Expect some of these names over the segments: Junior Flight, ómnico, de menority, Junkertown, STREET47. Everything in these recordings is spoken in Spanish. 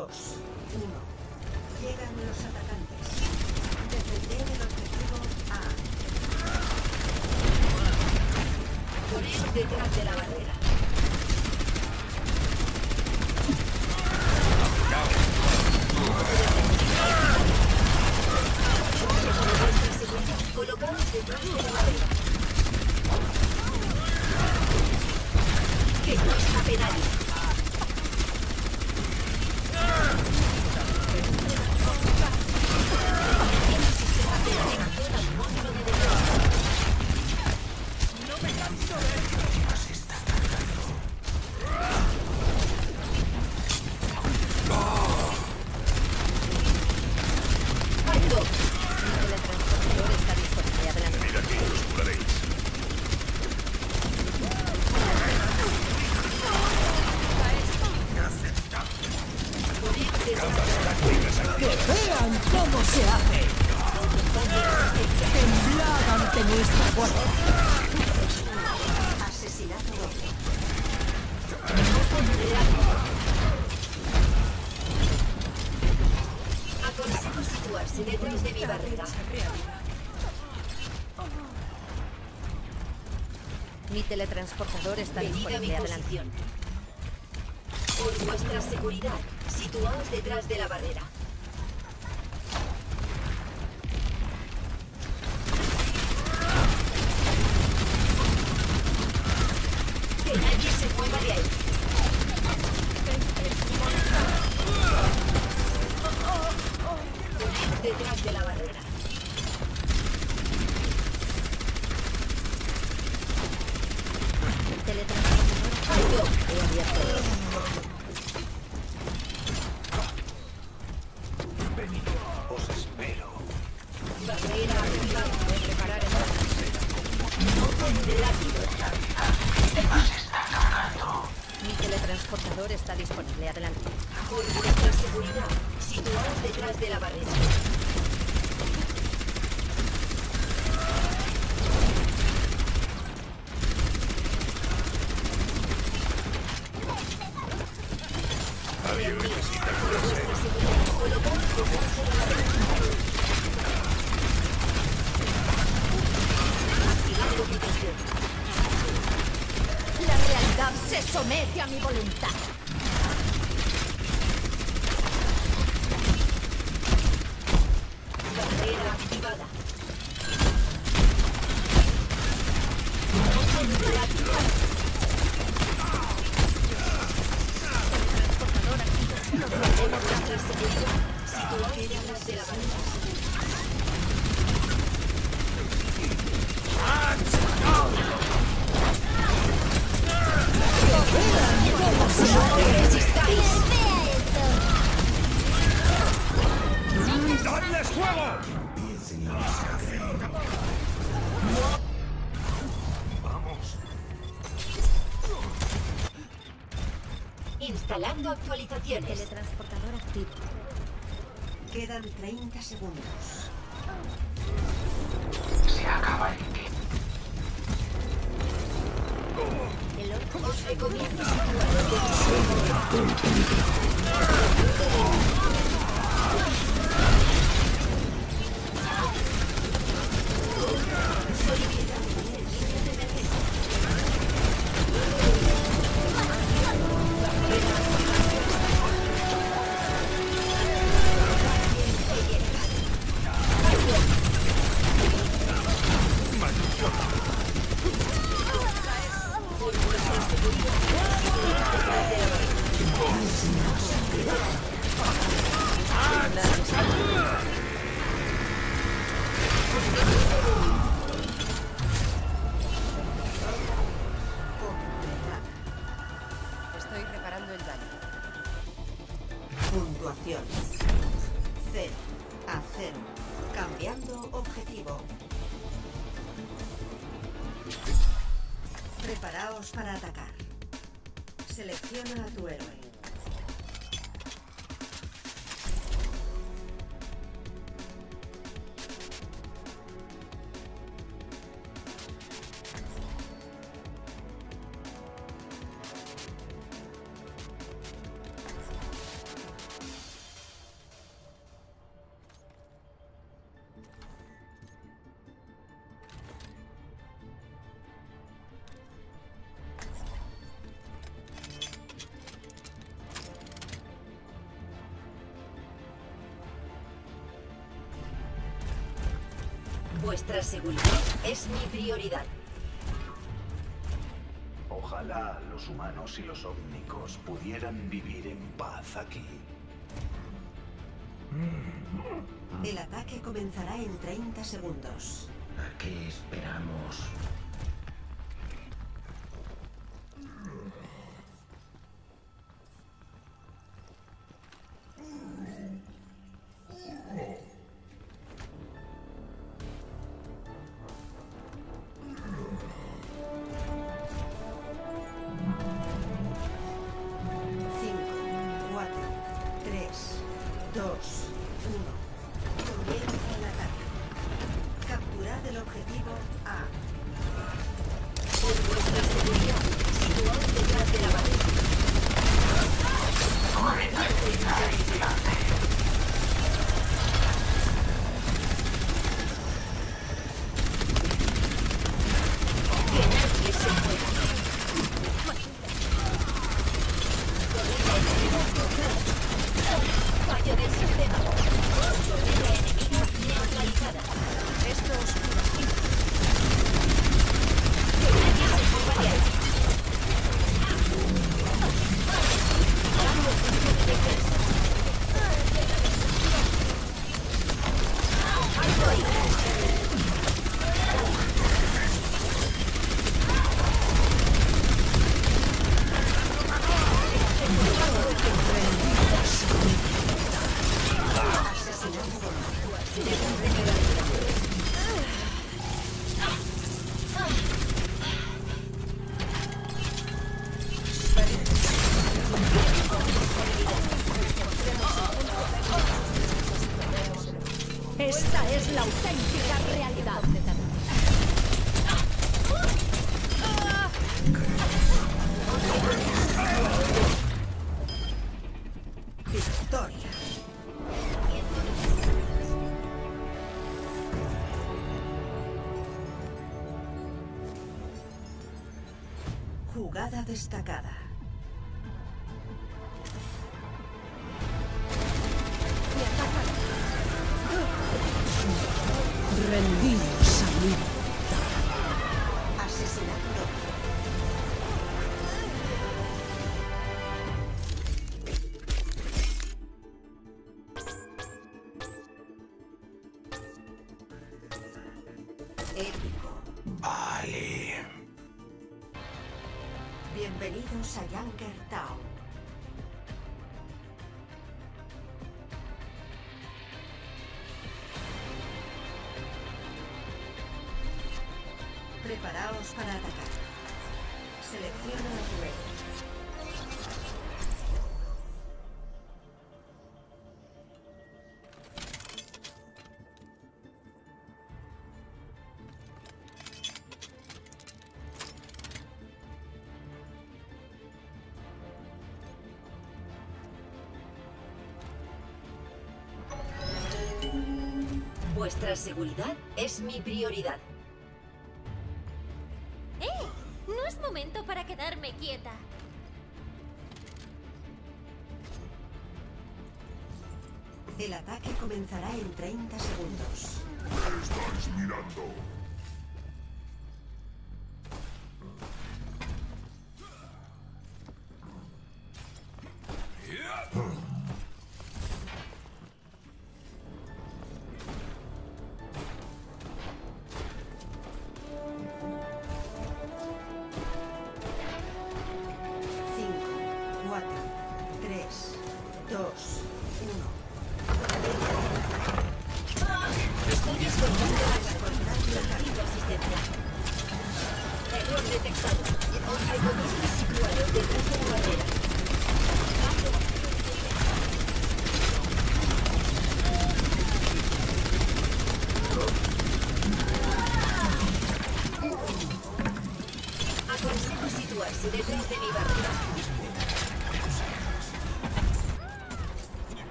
2, 1. Llegan los atacantes. Defender el objetivo A. Poneos detrás de la barrera. Colocaos detrás de la barrera. Que no escape nadie. Mi teletransportador está disponible. Adelante. Por vuestra seguridad, situaos detrás de la barrera. Que nadie se mueva de ahí. Poneos detrás de la barrera. Venid, os espero. Barrera arriba, voy a reparar el barco. No tendrá libertad. Se está cargando. Mi teletransportador está disponible. Adelante. Por vuestra seguridad, situaos detrás de la barrera. Somete a mi voluntad. Barrera activada. No tendrá libertad. Transportador activo. No podemos lanzar seguridad. Situar detrás de la barrera. ¡No resistáis! ¡Dadles fuego! ¡Vamos! Instalando actualizaciones. Teletransportador activo. Quedan 30 segundos. Se acaba el tiempo. Os recomiendo preparaos para atacar. Selecciona a tu héroe. Vuestra seguridad es mi prioridad. Ojalá los humanos y los ómnicos pudieran vivir en paz aquí. El ataque comenzará en 30 segundos. ¿A qué esperamos? Jugada destacada. Rendidos a mí. Asesinado. Épico. Vale. Bienvenidos a Junkertown. Preparaos para atacar. Selecciona el Vuestra seguridad es mi prioridad. No es momento para quedarme quieta. El ataque comenzará en 30 segundos. ¿Me estáis mirando?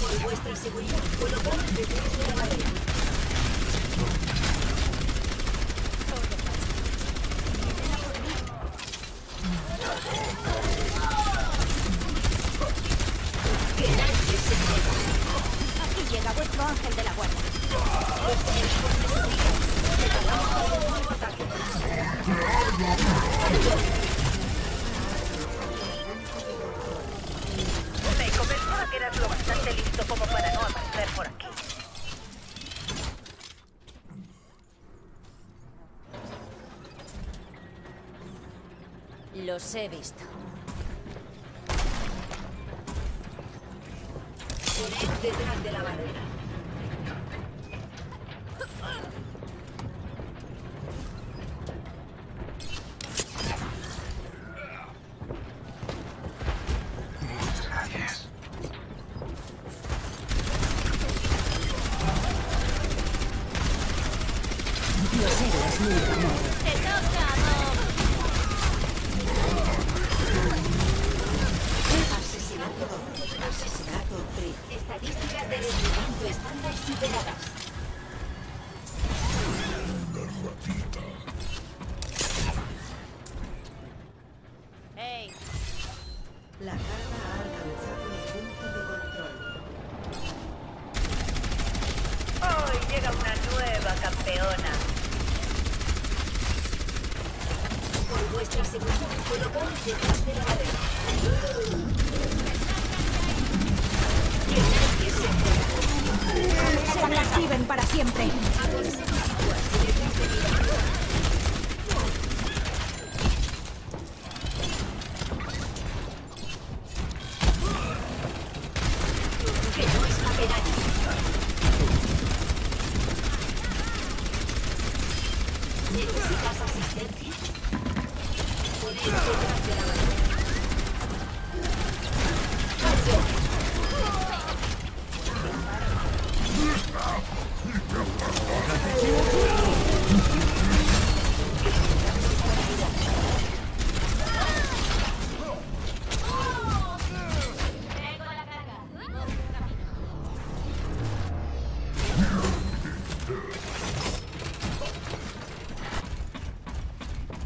Por vuestra seguridad, colocad detrás de la barrera. Puesto ángel de la guardia. Me convenció que eras lo bastante listo como para no aparecer por aquí. Los he visto. Poned detrás de la barrera. Muchas gracias. Los héroes libran. ¡Te toca, amor! Asesinato 3. Estadísticas de rendimiento estándar superadas. Linda ratita. Hey. La carga ha alcanzado el punto de control. Hoy llega una nueva campeona. Por vuestra seguridad, colocaos detrás de la madera. Se me activen para siempre. ¿Necesitas asistencia? Ponéis detrás de la barrera.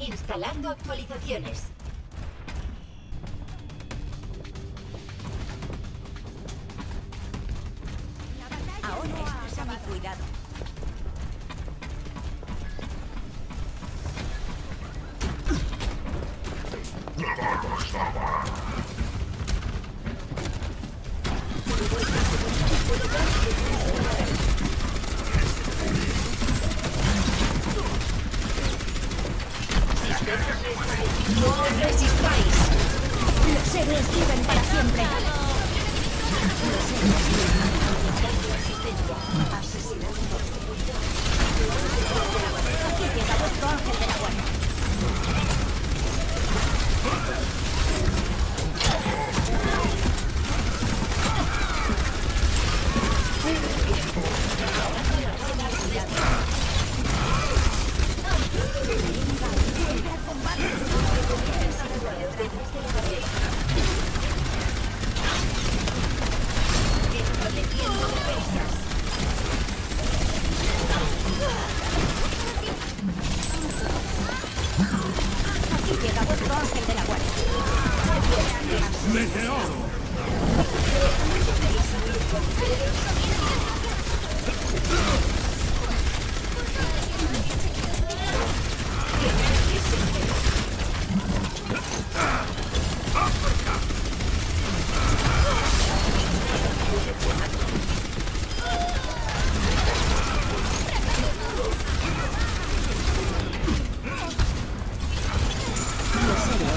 Instalando actualizaciones. Ahora estás a mi cuidado.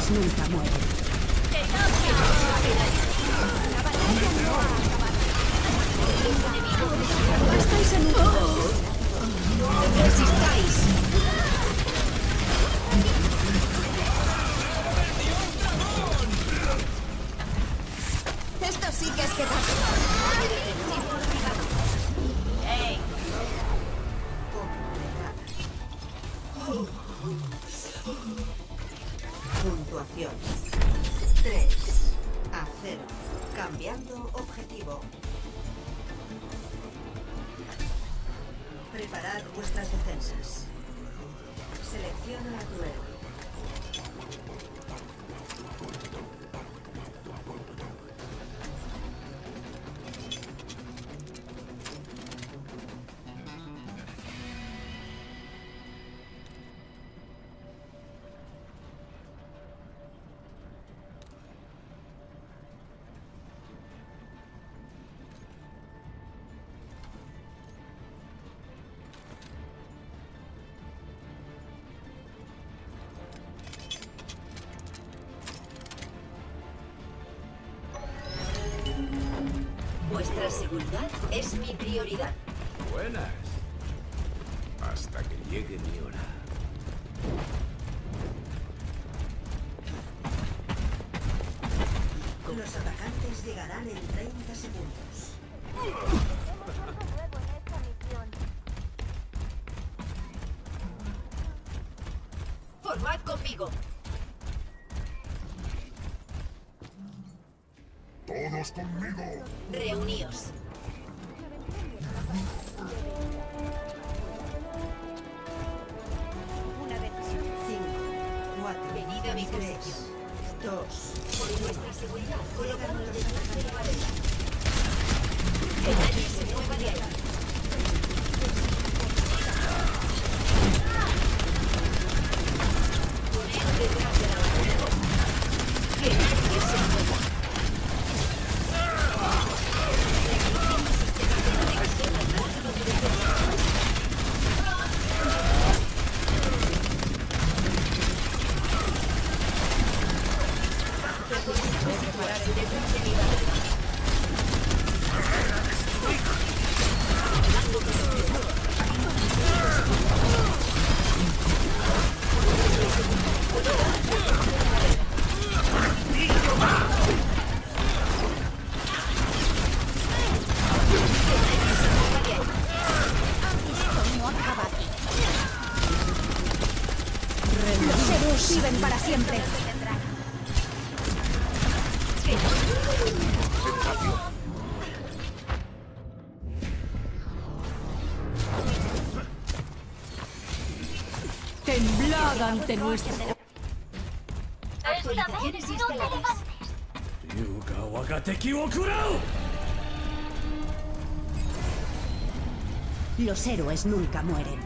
Nunca muere. ¡Estáis en un caos! ¡No resistáis! ¡Esto sí que es que pasa! ¡Ey! Puntuación 3-0. Cambiando objetivo. Preparad vuestras defensas. Selecciona a tu héroe. Vuestra seguridad es mi prioridad. Buenas. Hasta que llegue mi hora. Los atacantes llegarán en 30 segundos. Formad conmigo. Todos conmigo. Reuníos. Una decisión. 5, 4. Venid a mi posición. 2. Por vuestra seguridad, colocamos delante de la pared. Que nadie se mueva de ahí. Poned detrás de la pared. Que nadie se mueva. Reconocemos sistemas de protección al módulo durante el tiempo. Ante nuestro. Actualizaciones instaladas. Yuga wagateki wo kurau. Los héroes nunca mueren.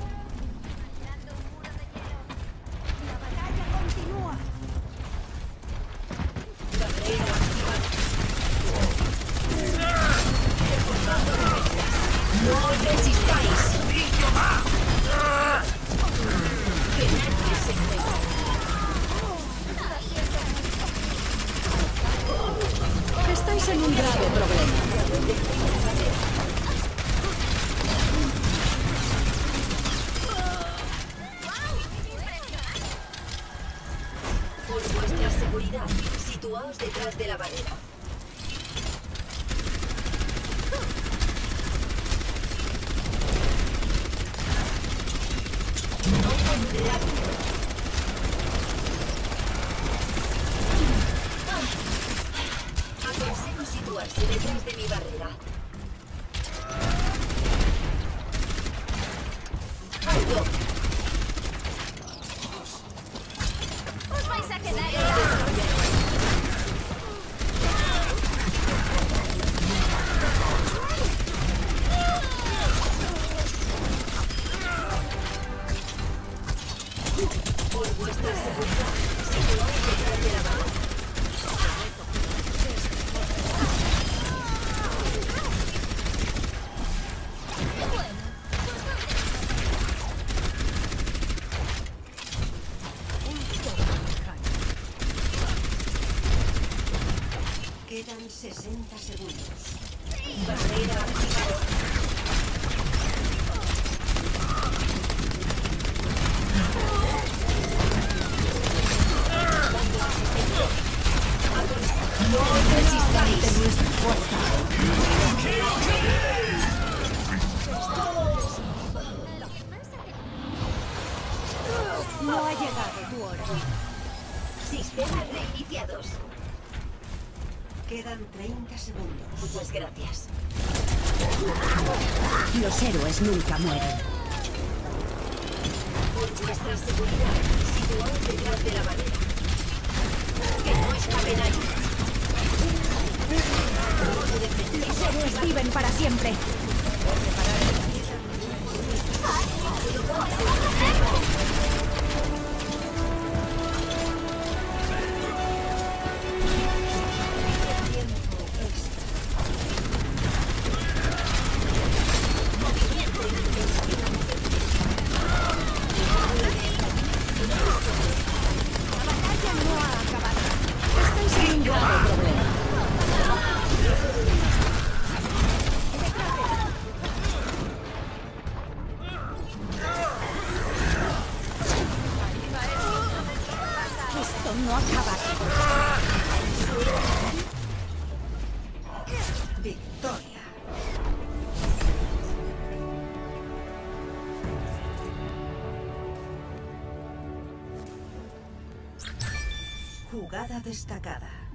La batalla continúa. La guerra activa. No resistáis. Estáis en un grave problema. Por vuestra seguridad, situaos detrás de la barrera. Detrás de mi barrera. ¡Alto! ¡Os vais a quedar! Por vuestra seguridad, si no vais detrás de la barrera. Quedan 60 segundos. Sí. Barrera activada. No resistáis de nuestra fuerza. No ha llegado tu hora. Sistemas reiniciados. Quedan 30 segundos. Muchas gracias. Los héroes nunca mueren. Por vuestra seguridad, situaos detrás de la barrera. Que no escapen ahí. Los héroes viven para siempre. Sin grave problema. no acabar. Victoria. Jugada destacada.